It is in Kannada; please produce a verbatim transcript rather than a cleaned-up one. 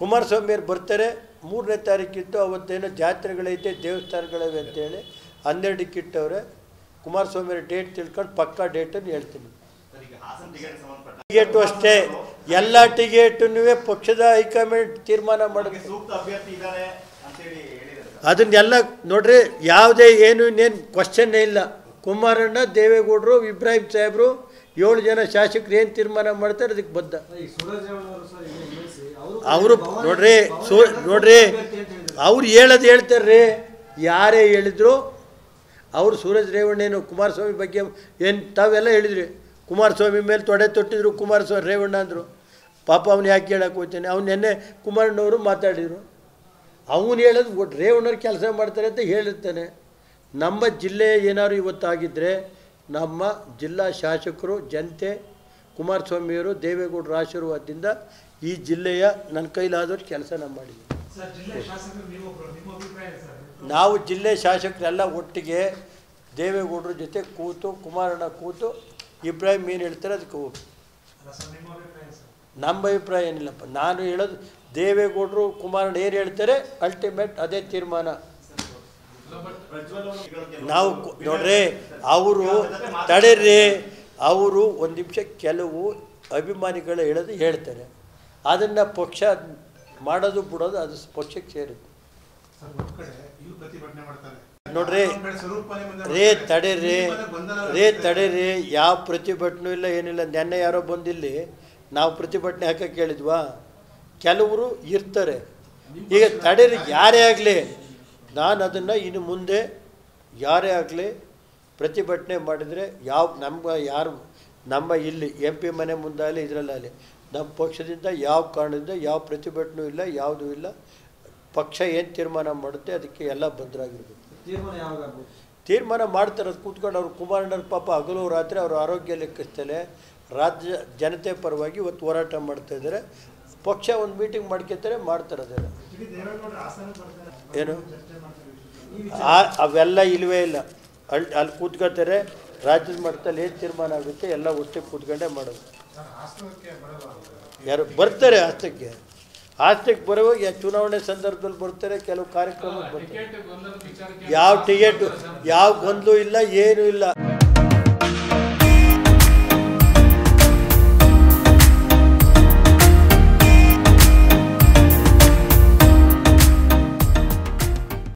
ಕುಮಾರಸ್ವಾಮಿಯವರು ಬರ್ತಾರೆ ಮೂರನೇ ತಾರೀಕಿತ್ತು ಅವತ್ತೇನೋ ಜಾತ್ರೆಗಳೈತೆ ದೇವಸ್ಥಾನಗಳಿವೆ ಅಂತೇಳಿ ಹನ್ನೆರಡಕ್ಕೆ ಇಟ್ಟವ್ರೆ. ಕುಮಾರಸ್ವಾಮಿಯವರು ಡೇಟ್ ತಿಳ್ಕೊಂಡು ಪಕ್ಕಾ ಡೇಟನ್ನು ಹೇಳ್ತೀನಿ. ಟಿಕೆಟು ಅಷ್ಟೇ, ಎಲ್ಲ ಟಿಕೆಟನ್ನು ಪಕ್ಷದ ಹೈಕಮಾಂಡ್ ತೀರ್ಮಾನ ಮಾಡೋದು. ಸೂಕ್ತ ಅಭ್ಯರ್ಥಿ ಇದ್ದಾರೆ ಅಂತ ಹೇಳಿ ಹೇಳಿದರು. ಅದನ್ನೆಲ್ಲ ನೋಡ್ರಿ, ಯಾವುದೇ ಏನು ಇನ್ನೇನು ಕ್ವಶನ್ನೇ ಇಲ್ಲ. ಕುಮಾರಣ್ಣ, ದೇವೇಗೌಡರು, ಇಬ್ರಾಹಿಂ ಸಾಹೇಬರು ಏಳು ಜನ ಶಾಸಕರು ಏನು ತೀರ್ಮಾನ ಮಾಡ್ತಾರೆ ಅದಕ್ಕೆ ಬದ್ಧ. ಅವರು ನೋಡ್ರಿ ಸೂ ನೋಡ್ರಿ ಅವ್ರು ಹೇಳೋದು ಹೇಳ್ತಾರ್ರಿ. ಯಾರೇ ಹೇಳಿದ್ರು ಅವರು ಸೂರಜ್ ರೇವಣ್ಣೇನು ಕುಮಾರಸ್ವಾಮಿ ಬಗ್ಗೆ ಏನು ತಾವೆಲ್ಲ ಹೇಳಿದ್ರಿ. ಕುಮಾರಸ್ವಾಮಿ ಮೇಲೆ ತೊಡೆ ತೊಟ್ಟಿದ್ರು ಕುಮಾರಸ್ವಾಮಿ ರೇವಣ್ಣ ಅಂದರು. ಪಾಪ ಅವ್ನು ಯಾಕೆ ಹೇಳಕ್ಕೆ ಹೋಗ್ತಾನೆ, ಅವ್ನು ನೆನ್ನೆ ಕುಮಾರಣ್ಣವರು ಮಾತಾಡಿದರು. ಅವನು ಹೇಳೋದು ಒಟ್ಟು ರೇವಣ್ಣವ್ರು ಕೆಲಸ ಮಾಡ್ತಾರೆ ಅಂತ ಹೇಳಿರ್ತಾನೆ. ನಮ್ಮ ಜಿಲ್ಲೆ ಏನಾದ್ರು ಇವತ್ತಾಗಿದ್ದರೆ ನಮ್ಮ ಜಿಲ್ಲಾ ಶಾಸಕರು, ಜನತೆ, ಕುಮಾರಸ್ವಾಮಿಯವರು, ದೇವೇಗೌಡರ ಆಶೀರ್ವಾದದಿಂದ ಈ ಜಿಲ್ಲೆಯ ನನ್ನ ಕೈಲಾದಷ್ಟು ಕೆಲಸ ನಾವು ಮಾಡಿದ್ವಿ. ನಾವು ಜಿಲ್ಲೆ ಶಾಸಕರೆಲ್ಲ ಒಟ್ಟಿಗೆ ದೇವೇಗೌಡರ ಜೊತೆ ಕೂತು, ಕುಮಾರಣ್ಣ ಕೂತು, ಇಬ್ರಾಹಿಂ ಏನು ಹೇಳ್ತಾರೆ ಅದಕ್ಕೆ ಹೋಗಿ. ನಮ್ಮ ಅಭಿಪ್ರಾಯ ಏನಿಲ್ಲಪ್ಪ, ನಾನು ಹೇಳೋದು ದೇವೇಗೌಡರು ಕುಮಾರಣ್ಣ ಏನು ಹೇಳ್ತಾರೆ ಅಲ್ಟಿಮೇಟ್ ಅದೇ ತೀರ್ಮಾನ. ನಾವು ನೋಡ್ರಿ, ಅವರು ತಡೆರ್ರಿ, ಅವರು ಒಂದು ನಿಮಿಷ ಕೆಲವು ಅಭಿಮಾನಿಗಳು ಹೇಳೋದು ಹೇಳ್ತಾರೆ, ಅದನ್ನು ಪಕ್ಷ ಮಾಡೋದು ಬಿಡೋದು ಅದು ಪಕ್ಷಕ್ಕೆ ಸೇರುತ್ತೆ. ನೋಡ್ರಿ ರೇ ತಡೆರ್ರಿ ರೇ ತಡೆರ್ರಿ ಯಾವ ಪ್ರತಿಭಟನೆ ಇಲ್ಲ ಏನಿಲ್ಲ. ನೆನ್ನೆ ಯಾರೋ ಬಂದಿಲ್ಲಿ ನಾವು ಪ್ರತಿಭಟನೆ ಹಾಕಕ್ಕೆ ಹೇಳಿದ್ವಾ, ಕೆಲವರು ಇರ್ತಾರೆ. ಈಗ ತಡೆರಿ, ಯಾರೇ ಆಗಲಿ, ನಾನು ಅದನ್ನು ಇನ್ನು ಮುಂದೆ ಯಾರೇ ಆಗಲಿ ಪ್ರತಿಭಟನೆ ಮಾಡಿದರೆ ಯಾವ ನಮ್ಮ ಯಾರು ನಮ್ಮ ಇಲ್ಲಿ ಎಂ ಪಿ ಮನೆ ಮುಂದಾಗಲಿ ಇದರಲ್ಲಾಗಲಿ ನಮ್ಮ ಪಕ್ಷದಿಂದ ಯಾವ ಕಾರಣದಿಂದ ಯಾವ ಪ್ರತಿಭಟನೆಯೂ ಇಲ್ಲ, ಯಾವುದೂ ಇಲ್ಲ. ಪಕ್ಷ ಏನು ತೀರ್ಮಾನ ಮಾಡುತ್ತೆ ಅದಕ್ಕೆ ಎಲ್ಲ ಬದ್ಧರಾಗಿರ್ಬೇಕು. ತೀರ್ಮಾನ ಯಾವಾಗ ತೀರ್ಮಾನ ಮಾಡ್ತಾರೆ ಅದು ಕೂತ್ಕೊಂಡು ಅವರು. ಕುಮಾರಣ್ಣವ್ರ ಪಾಪ ಹಗಲು ರಾತ್ರಿ ಅವ್ರ ಆರೋಗ್ಯ ಲೆಕ್ಕಿಸ್ತಲೇ ರಾಜ್ಯ ಜನತೆ ಪರವಾಗಿ ಇವತ್ತು ಹೋರಾಟ ಮಾಡ್ತಾಯಿದ್ದಾರೆ. ಪಕ್ಷ ಒಂದು ಮೀಟಿಂಗ್ ಮಾಡ್ಕೊತಾರೆ, ಮಾಡ್ತಾರೆ ಅದೆಲ್ಲ. ಏನು ಅವೆಲ್ಲ ಇಲ್ಲವೇ ಇಲ್ಲ. ಅಲ್ಲಿ ಅಲ್ಲಿ ಕೂತ್ಕೊಳ್ತಾರೆ, ರಾಜ್ಯದ ಮಟ್ಟದಲ್ಲಿ ಏನು ತೀರ್ಮಾನ ಆಗುತ್ತೆ ಎಲ್ಲ ಒಟ್ಟಿಗೆ ಕೂತ್ಕೊಂಡೇ ಮಾಡೋದು. ಯಾರು ಬರ್ತಾರೆ ಆಸ್ತಕ್ಕೆ, ಆಸ್ತಕ್ಕೆ ಬರುವಾಗ ಚುನಾವಣೆ ಸಂದರ್ಭದಲ್ಲಿ ಬರ್ತಾರೆ, ಕೆಲವು ಕಾರ್ಯಕ್ರಮಕ್ಕೆ ಬರ್ತಾರೆ. ಯಾವ ಟಿಕೆಟು ಯಾವ ಗೊಂದಲೂ ಇಲ್ಲ, ಏನೂ ಇಲ್ಲ.